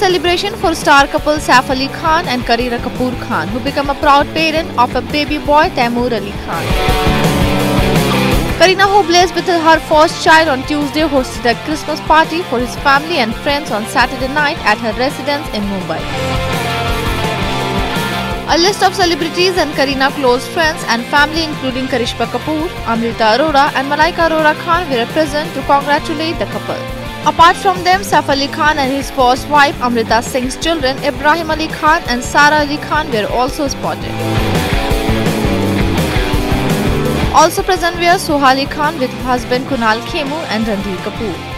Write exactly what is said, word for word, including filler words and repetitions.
celebration for star couple Saif Ali Khan and Kareena Kapoor Khan, who become a proud parent of a baby boy Taimur Ali Khan. Kareena, who blessed with her first child on Tuesday, hosted a Christmas party for his family and friends on Saturday night at her residence in Mumbai. A list of celebrities and Kareena close friends and family, including Karishma Kapoor, Amrita Arora and Malaika Arora Khan, were present to congratulate the couple. Apart from them, Saif Ali Khan and his first wife Amrita Singh's children Ibrahim Ali Khan and Sara Ali Khan were also spotted. Also present were Soha Ali Khan with husband Kunal Khemu and Randhir Kapoor.